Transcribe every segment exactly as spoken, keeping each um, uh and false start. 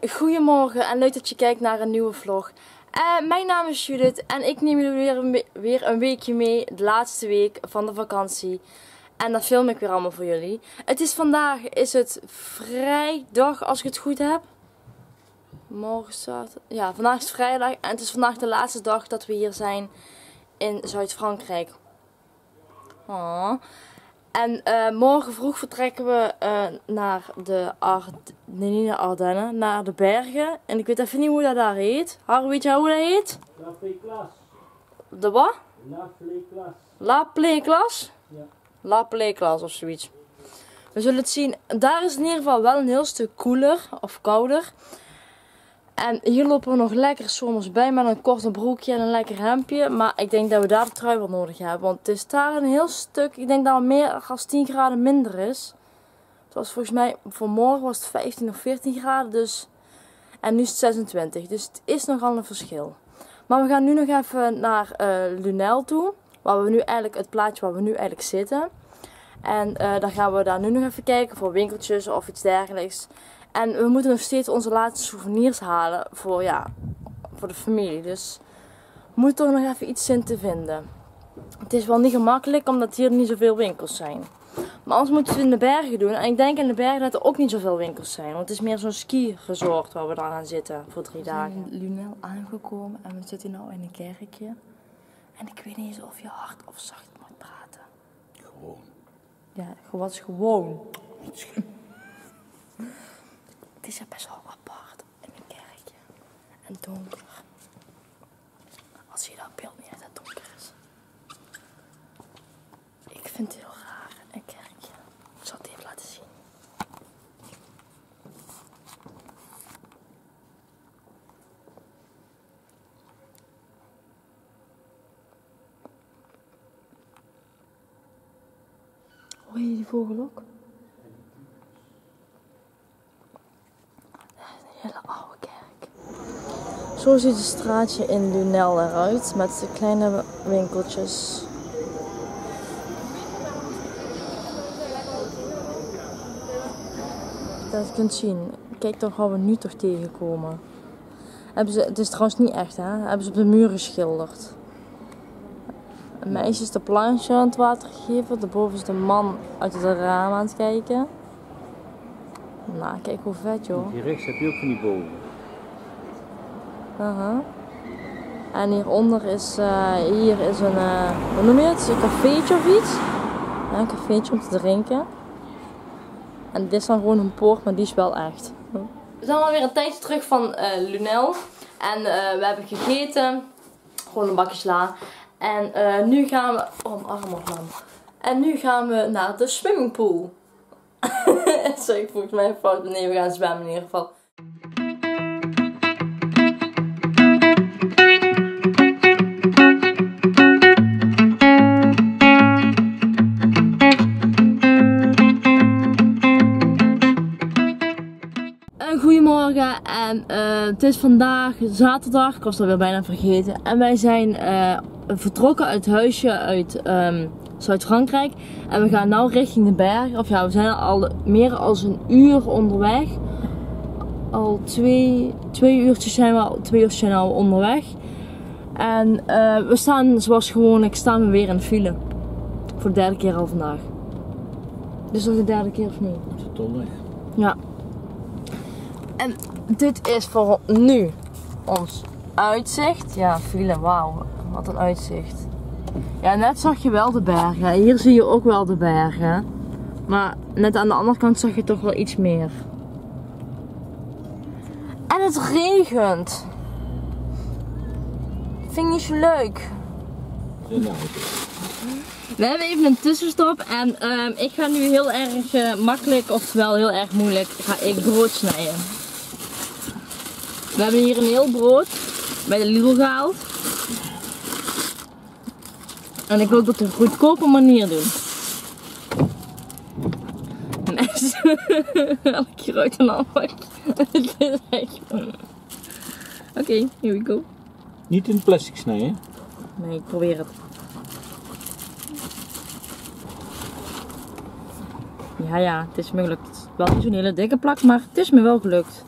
En goedemorgen en leuk dat je kijkt naar een nieuwe vlog. Uh, mijn naam is Judith en ik neem jullie weer een, weer een weekje mee, de laatste week van de vakantie. En dat film ik weer allemaal voor jullie. Het is vandaag, is het vrijdag als ik het goed heb. Morgen zaterdag. Ja, vandaag is het vrijdag en het is vandaag de laatste dag dat we hier zijn in Zuid-Frankrijk. Oh. En uh, morgen vroeg vertrekken we uh, naar de Ard nee, niet naar Ardennen, naar de bergen. En ik weet even niet hoe dat daar heet. Har, weet je hoe dat heet? La Pleyklas. De wat? La Pleyklas. La Pleyklas? Ja. La Pleyklas of zoiets. We zullen het zien. Daar is het in ieder geval wel een heel stuk koeler of kouder. En hier lopen we nog lekker zomers bij met een korte broekje en een lekker hemdje. Maar ik denk dat we daar de trui wel nodig hebben. Want het is daar een heel stuk, ik denk dat het meer dan tien graden minder is. Het was volgens mij, voor morgen was het vijftien of veertien graden. Dus, en nu is het zesentwintig. Dus het is nogal een verschil. Maar we gaan nu nog even naar uh, Lunel toe. Waar we nu eigenlijk, het plaatje waar we nu eigenlijk zitten. En uh, dan gaan we daar nu nog even kijken voor winkeltjes of iets dergelijks. En we moeten nog steeds onze laatste souvenirs halen voor, ja, voor de familie. Dus we moeten toch nog even iets in te vinden. Het is wel niet gemakkelijk omdat hier niet zoveel winkels zijn. Maar anders moeten we het in de bergen doen. En ik denk in de bergen dat er ook niet zoveel winkels zijn. Want het is meer zo'n ski-resort waar we dan aan zitten voor drie dagen. We zijn in Lunel aangekomen en we zitten nu in een kerkje. En ik weet niet eens of je hard of zacht moet praten. Gewoon. Ja, wat is gewoon? Het is best wel apart in een kerkje. En donker. Als je dat beeld niet hebt dat donker is. Ik vind het heel raar, een kerkje. Ik zal het even laten zien. Hoor je die vogel ook? Zo ziet het straatje in Lunel eruit, met de kleine winkeltjes. Dat je kunt zien. Kijk toch waar we nu toch tegenkomen. Hebben ze, het is trouwens niet echt, hè? Hebben ze op de muur geschilderd. Een meisje is de plantje aan het water gegeven. Daarboven is de man uit het raam aan het kijken. Nou, kijk hoe vet, joh. Hier rechts heb je ook van die bomen. Uh-huh. En hieronder is, uh, hier is een, uh, hoe noem je het, een cafeetje of iets. Ja, een cafeetje om te drinken. En dit is dan gewoon een poort, maar die is wel echt. Huh. We zijn alweer een tijdje terug van uh, Lunel. En uh, we hebben gegeten, gewoon een bakje sla. En uh, nu gaan we, oh mijn arm op man. En nu gaan we naar de swimmingpool. Sorry, ik voel mij fout. Nee, we gaan zwemmen in ieder geval. Goedemorgen en uh, het is vandaag zaterdag, ik was dat weer bijna vergeten. En wij zijn uh, vertrokken uit het huisje uit um, Zuid-Frankrijk. En we gaan nu richting de berg. Of ja, we zijn al meer dan een uur onderweg. Al twee, twee uurtjes zijn we al, twee uurtjes zijn al onderweg. En uh, we staan zoals gewoonlijk staan we weer in de file. Voor de derde keer al vandaag. Dus dat is de derde keer of niet? Dat is toch weg. Ja. En dit is voor nu ons uitzicht. Ja, file, wauw. Wat een uitzicht. Ja, net zag je wel de bergen. Hier zie je ook wel de bergen. Maar net aan de andere kant zag je toch wel iets meer. En het regent. Vind ik niet zo leuk. We hebben even een tussenstop en um, ik ga nu heel erg uh, makkelijk, oftewel heel erg moeilijk, ga ik brood snijden. We hebben hier een heel brood bij de Lidl gehaald. En ik wil dat op een goedkope manier doen. Mensen, elke keer uit een afwak. Het is echt... Oké, here we go. Niet in plastic snijden? Nee, ik probeer het. Ja, ja, het is me gelukt. Het is wel niet zo'n hele dikke plak, maar het is me wel gelukt.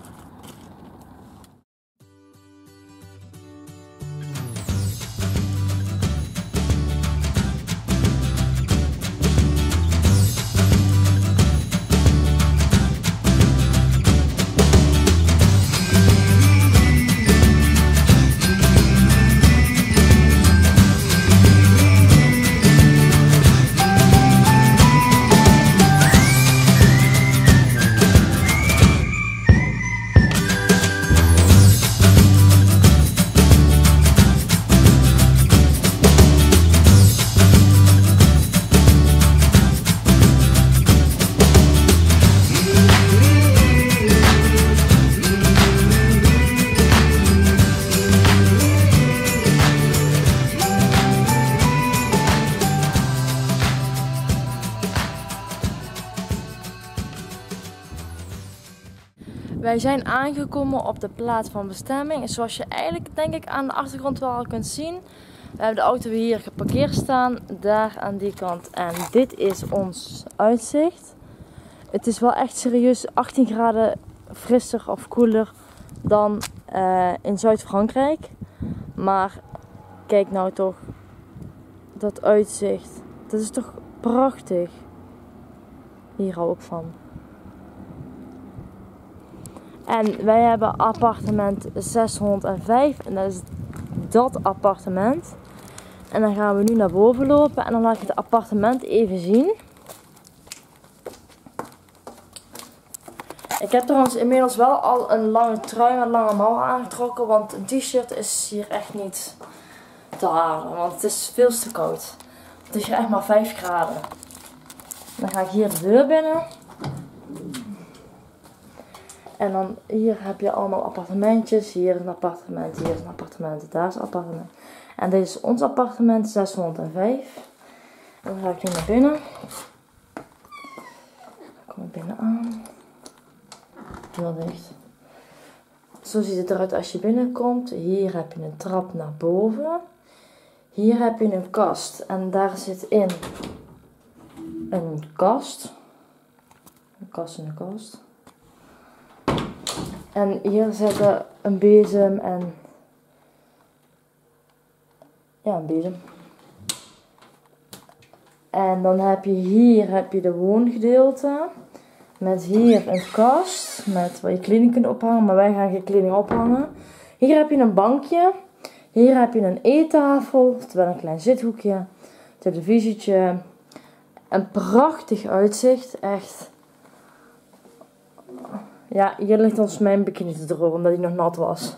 Wij zijn aangekomen op de plaats van bestemming. Zoals je eigenlijk denk ik aan de achtergrond wel al kunt zien. We hebben de auto hier geparkeerd staan. Daar aan die kant. En dit is ons uitzicht. Het is wel echt serieus achttien graden frisser of koeler dan uh, in Zuid-Frankrijk. Maar kijk nou toch. Dat uitzicht. Dat is toch prachtig. Hier hou ik van. En wij hebben appartement zeshonderdvijf. En dat is dat appartement. En dan gaan we nu naar boven lopen. En dan laat ik het appartement even zien. Ik heb trouwens inmiddels wel al een lange trui met lange mouwen aangetrokken. Want een t-shirt is hier echt niet te halen. Want het is veel te koud. Het is hier echt maar vijf graden. Dan ga ik hier de deur binnen. En dan hier heb je allemaal appartementjes. Hier is een appartement, hier is een appartement, daar is een appartement. En dit is ons appartement zeshonderdvijf. En dan ga ik nu naar binnen. Dan kom ik binnen aan. Deur dicht. Zo ziet het eruit als je binnenkomt. Hier heb je een trap naar boven. Hier heb je een kast. En daar zit in een kast. Een kast en een kast. En hier zitten een bezem en... Ja, een bezem. En dan heb je hier heb je de woongedeelte. Met hier een kast. Met waar je kleding kunt ophangen. Maar wij gaan geen kleding ophangen. Hier heb je een bankje. Hier heb je een eettafel. Terwijl een klein zithoekje. Televisietje. Een prachtig uitzicht. Echt... Ja, hier ligt ons mijn bikini te drogen, omdat hij nog nat was.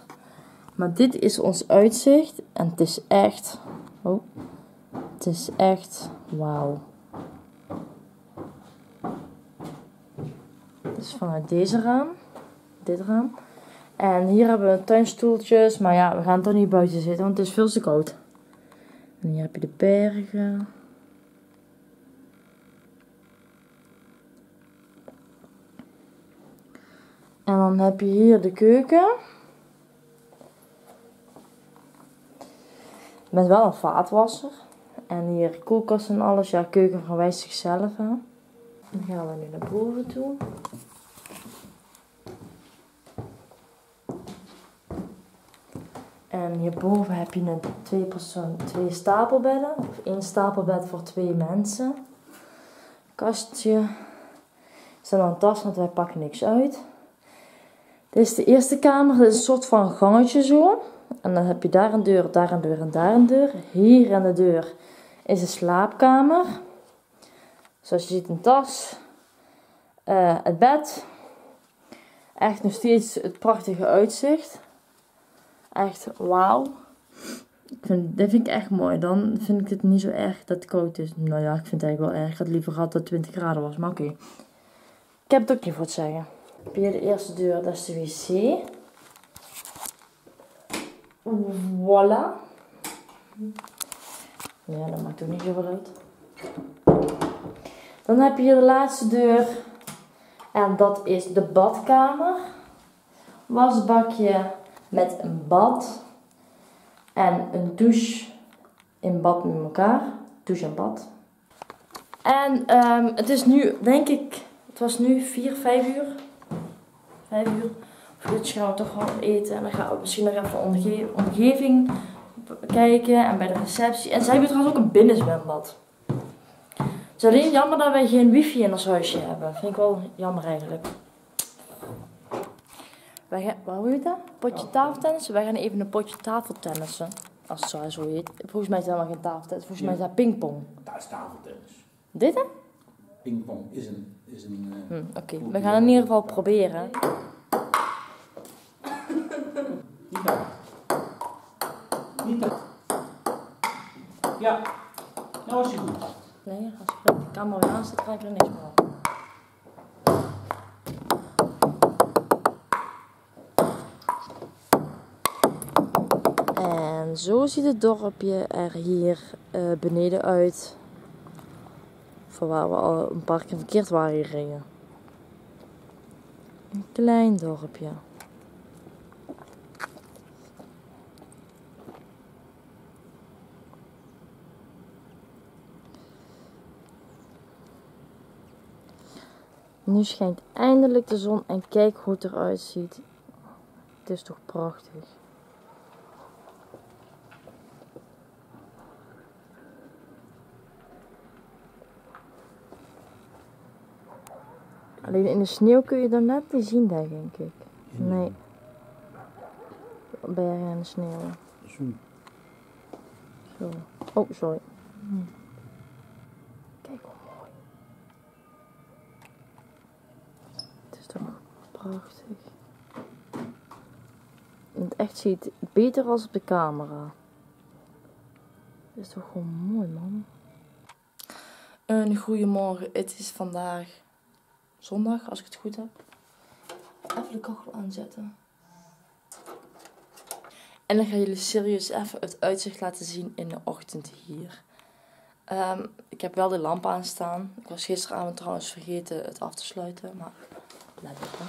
Maar dit is ons uitzicht. En het is echt... Oh. Het is echt... Wauw. Dus vanuit deze raam. Dit raam. En hier hebben we tuinstoeltjes. Maar ja, we gaan toch niet buiten zitten, want het is veel te koud. En hier heb je de bergen. En dan heb je hier de keuken. Met wel een vaatwasser. En hier koelkast en alles. Ja, keuken verwijst zichzelf aan. Dan gaan we nu naar boven toe. En hierboven heb je een twee, persoon, twee stapelbedden. Of één stapelbed voor twee mensen. Kastje. Er staat een tas, want wij pakken niks uit. Dit is de eerste kamer, dit is een soort van gangetje zo. En dan heb je daar een deur, daar een deur en daar een deur. Hier aan de deur is de slaapkamer. Zoals je ziet een tas. Uh, het bed. Echt nog steeds het prachtige uitzicht. Echt wauw. Dit vind ik echt mooi. Dan vind ik het niet zo erg dat het koud is. Nou ja, ik vind het eigenlijk wel erg. Ik had liever gehad dat het twintig graden was, maar oké. Okay. Ik heb het ook niet voor te zeggen. Hier de eerste deur, dat is de wc. Voilà. Ja, dat maakt ook niet zoveel uit. Dan heb je hier de laatste deur. En dat is de badkamer. Wasbakje met een bad. En een douche in bad met elkaar. Douche en bad. En um, het is nu, denk ik, het was nu vier, vijf uur. vijf uur. Voor dit gaan we toch wel eten. En dan gaan we misschien nog even omge omgeving kijken. En bij de receptie. En zij hebben trouwens ook een binnenzwembad. Het is alleen jammer dat wij geen wifi in ons huisje hebben. Vind ik wel jammer eigenlijk. Wij gaan, wat hoe heet dat? Potje tafeltennissen? Wij gaan even een potje tafeltennissen. Als het zo is, hoe heet. Volgens mij is dat helemaal geen tafeltennis. Volgens mij is dat pingpong. Dat is tafeltennis. Dit hè? Pingpong is een... Is een uh, hm, Oké, okay. We gaan in ieder geval proberen. Niet dat. Niet dat. Ja, nou was je goed. Nee, als ik de camera weer aanzet, krijg ik er niks meer op. En zo ziet het dorpje er hier uh, beneden uit. Van waar we al een paar keer verkeerd waren gereden. Een klein dorpje. Nu schijnt eindelijk de zon en kijk hoe het eruit ziet. Het is toch prachtig. Alleen in de sneeuw kun je dat net niet zien, denk ik. Nee. Bergen en de sneeuw. Zo. Oh, sorry. Kijk hoe mooi. Het is toch prachtig. In het echt ziet het beter als op de camera. Het is toch gewoon mooi, man. Een goeiemorgen. Het is vandaag zondag, als ik het goed heb. Even de kachel aanzetten. En dan ga jullie serieus even het uitzicht laten zien in de ochtend hier. Um, ik heb wel de lamp aanstaan. Ik was gisteravond trouwens vergeten het af te sluiten. Maar laat even.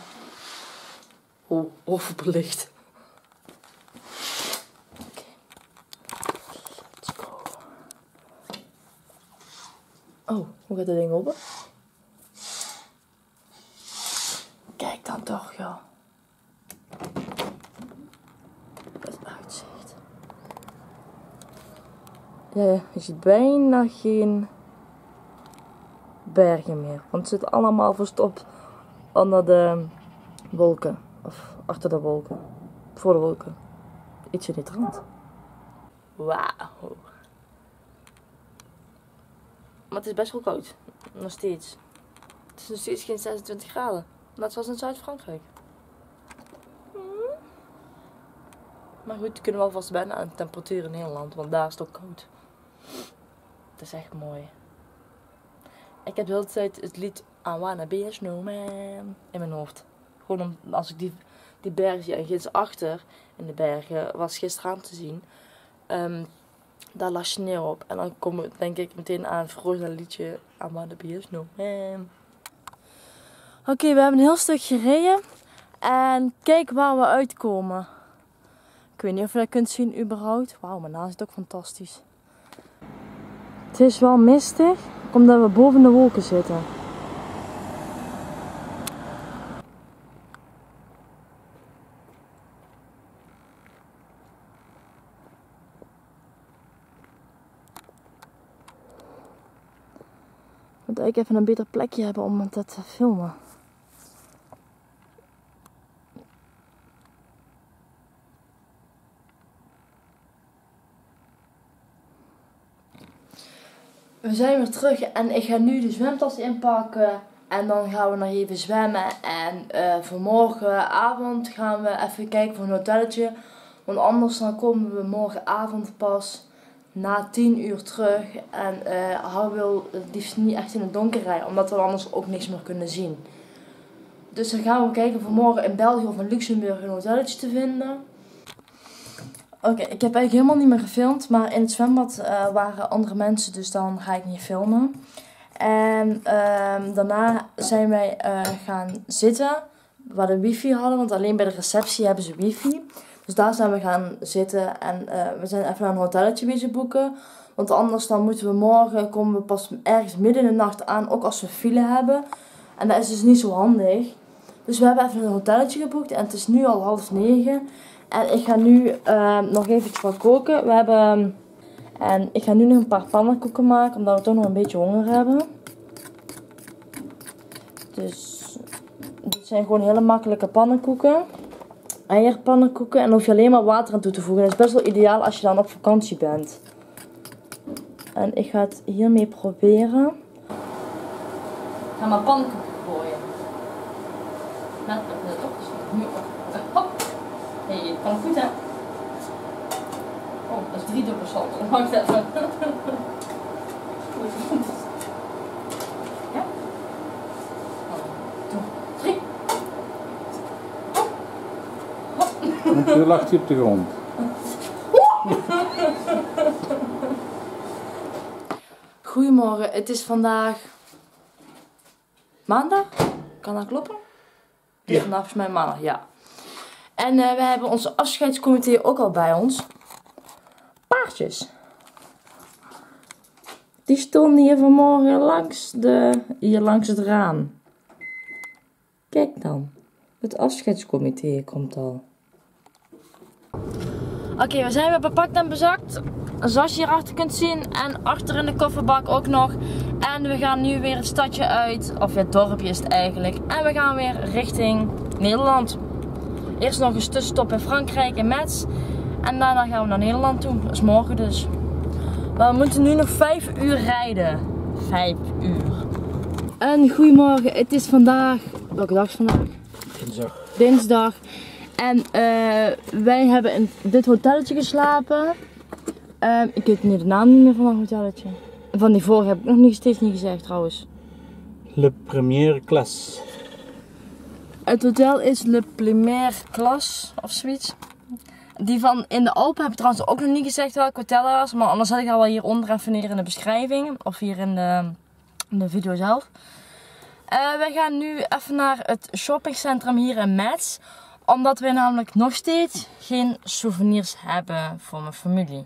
Oh, overbelicht. Oké. Let's go. Oh, hoe gaat dat ding open? Kijk dan toch, joh. Dat uitzicht. Ja, je ziet bijna geen bergen meer. Want ze zitten allemaal verstopt onder de wolken. Of achter de wolken. Voor de wolken. Iets in dit rand. Wauw. Maar het is best wel koud. Nog steeds. Het is nog steeds geen zesentwintig graden. Net zoals in Zuid-Frankrijk. Maar goed, we kunnen wel vast wennen aan de temperatuur in Nederland, want daar is het ook koud. Het is echt mooi. Ik heb de hele tijd het lied I Wanna Be a Snowman in mijn hoofd. Gewoon om, als ik die, die bergen zie, en ginds achter in de bergen was gisteravond te zien. Um, daar lag sneeuw op en dan kom ik denk ik meteen aan het vrolijke liedje I Wanna Be a Snowman. Oké, okay, we hebben een heel stuk gereden en kijk waar we uitkomen. Ik weet niet of je dat kunt zien überhaupt. Wauw, maar naast is het ook fantastisch. Het is wel mistig, omdat we boven de wolken zitten. Ik moet eigenlijk even een beter plekje hebben om dat te filmen. We zijn weer terug en ik ga nu de zwemtas inpakken en dan gaan we nog even zwemmen. En uh, vanmorgenavond gaan we even kijken voor een hotelletje, want anders dan komen we morgenavond pas na tien uur terug. En uh, hij wil het liefst niet echt in het donker rijden, omdat we anders ook niks meer kunnen zien. Dus dan gaan we kijken voor morgen in België of in Luxemburg een hotelletje te vinden. Oké, okay, ik heb eigenlijk helemaal niet meer gefilmd, maar in het zwembad uh, waren andere mensen, dus dan ga ik niet filmen. En um, daarna zijn wij uh, gaan zitten waar de wifi hadden, want alleen bij de receptie hebben ze wifi. Dus daar zijn we gaan zitten en uh, we zijn even naar een hotelletje bezig boeken. Want anders dan moeten we morgen, komen we pas ergens midden in de nacht aan, ook als we file hebben. En dat is dus niet zo handig. Dus we hebben even een hotelletje geboekt en het is nu al half negen. En ik ga nu uh, nog eventjes wat koken. We hebben, en ik ga nu nog een paar pannenkoeken maken, omdat we toch nog een beetje honger hebben. Dus dit zijn gewoon hele makkelijke pannenkoeken. Eierpannenkoeken en dan hoef je alleen maar water aan toe te voegen. Dat is best wel ideaal als je dan op vakantie bent. En ik ga het hiermee proberen. Ik ga maar pannenkoeken gooien. Net op de top, dus nu op. Hop! Hé, hey, kan goed hè? Oh, dat is drie dubbel salt. Dan mag ik dat even. Ja? Drie! Nu lacht hij op de grond. Goedemorgen, het is vandaag maandag. Kan dat kloppen? Dus ja. Vandaag is mijn maandag, ja. En uh, we hebben onze afscheidscomité ook al bij ons. Paardjes. Die stonden hier vanmorgen langs, de, hier langs het raam. Kijk dan. Het afscheidscomité komt al. Oké, okay, we zijn weer bepakt en bezakt. Zoals je hierachter kunt zien. En achter in de kofferbak ook nog. En we gaan nu weer het stadje uit. Of het dorpje is het eigenlijk. En we gaan weer richting Nederland. Eerst nog eens tussenstop in Frankrijk, in Metz. En daarna gaan we naar Nederland toe. Dat is morgen dus. Maar we moeten nu nog vijf uur rijden. vijf uur. En goedemorgen. Het is vandaag... Welke dag is vandaag? Dinsdag. Dinsdag. En uh, wij hebben in dit hotelletje geslapen. Uh, ik weet nu de naam niet meer van dat hotelletje. Van die vorige heb ik nog niet, steeds niet gezegd trouwens. Le Première Classe. Het hotel is Le Première Classe of zoiets. Die van in de Alpen heb ik trouwens ook nog niet gezegd welk hotel dat was. Maar anders had ik dat wel hieronder even neer in de beschrijving. Of hier in de, in de video zelf. Uh, we gaan nu even naar het shoppingcentrum hier in Metz. Omdat we namelijk nog steeds geen souvenirs hebben voor mijn familie.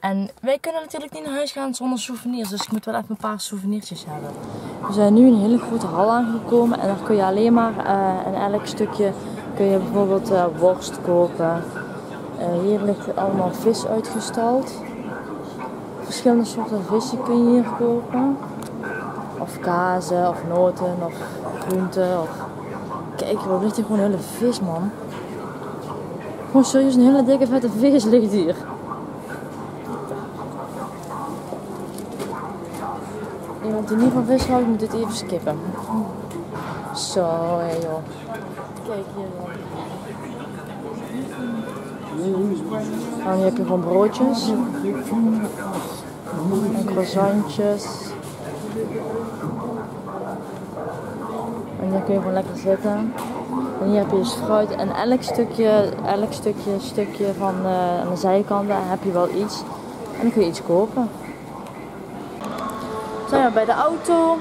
En wij kunnen natuurlijk niet naar huis gaan zonder souvenirs. Dus ik moet wel even een paar souvenirtjes hebben. We zijn nu in een hele grote hal aangekomen. En daar kun je alleen maar uh, in elk stukje kun je bijvoorbeeld uh, worst kopen. Uh, hier ligt allemaal vis uitgestald. Verschillende soorten vissen kun je hier kopen. Of kazen, of noten, of groenten. Of... Kijk, er ligt hier gewoon een hele vis, man. Gewoon serieus, een hele dikke vette vis ligt hier. Iemand die niet van vis houdt, moet dit even skippen. Zo, hé joh. Kijk hier dan. En hier heb je gewoon broodjes. En croissantjes. En hier kun je gewoon lekker zitten. En hier heb je dus fruit. En elk stukje, elk stukje, stukje van de, aan de zijkanten heb je wel iets. En dan kun je iets kopen. We zijn bij de auto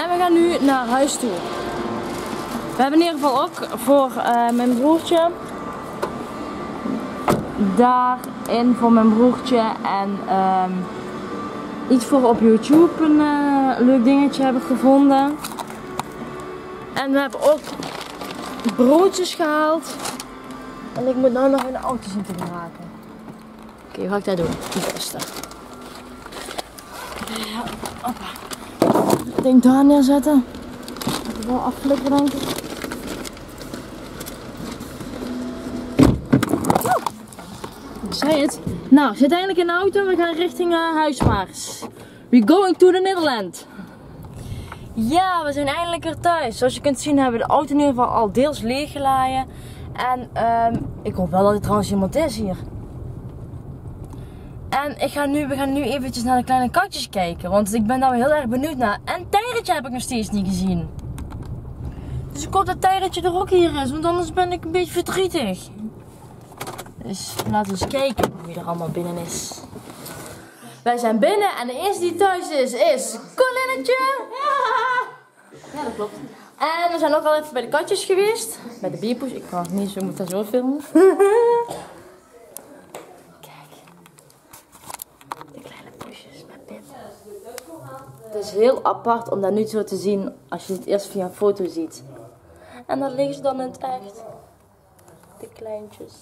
en we gaan nu naar huis toe. We hebben in ieder geval ook voor uh, mijn broertje daarin voor mijn broertje en um, iets voor op YouTube een uh, leuk dingetje hebben gevonden. En we hebben ook broodjes gehaald en ik moet nou nog in de auto zien te geraken. Oké, okay, wat ga ik daar doen? Die beste. Ja, opa. Ik denk daar neerzetten. Dat ik wel afflikken denk ik. Ik zei het. Nou, we zitten eigenlijk in de auto. We gaan richting uh, Huismaars. We're going to the Netherlands. Ja, we zijn eindelijk weer thuis. Zoals je kunt zien hebben we de auto in ieder geval al deels leeggeladen. En uh, ik hoop wel dat er trouwens iemand is hier. En ik ga nu, we gaan nu eventjes naar de kleine katjes kijken, want ik ben daar heel erg benieuwd naar. En Tijgertje heb ik nog steeds niet gezien. Dus ik hoop dat Tijgertje er ook hier is, want anders ben ik een beetje verdrietig. Dus laten we eens kijken wie er allemaal binnen is. Wij zijn binnen en de eerste die thuis is, is Colinnetje. Ja, dat klopt. En we zijn ook al even bij de katjes geweest. Bij de bierpoes, ik kan het niet zo, ik moet dat zo filmen. Het is heel apart om dat nu zo te zien als je het eerst via een foto ziet. En dat liggen ze dan in het echt. De kleintjes.